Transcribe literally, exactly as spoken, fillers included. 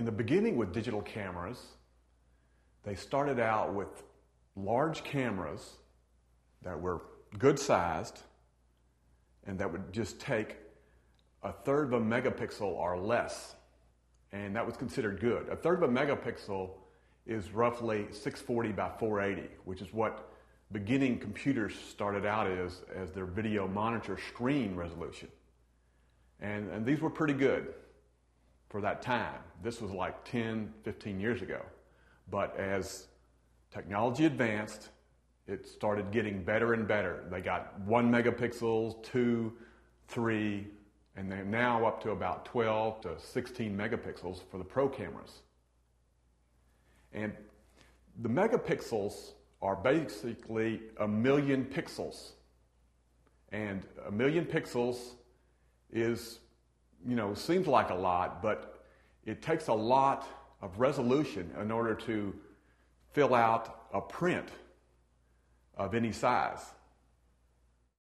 in the beginning with digital cameras, they started out with large cameras that were good-sized and that would just take a third of a megapixel or less, and that was considered good. A third of a megapixel is roughly six forty by four eighty, which is what beginning computers started out as, as their video monitor screen resolution. And, and these were pretty good for that time. This was like ten, fifteen years ago. But as technology advanced, it started getting better and better. They got one megapixels, two, three, and they're now up to about twelve to sixteen megapixels for the pro cameras. And the megapixels are basically a million pixels. And a million pixels is, you know, seems like a lot, but it takes a lot of resolution in order to fill out a print of any size.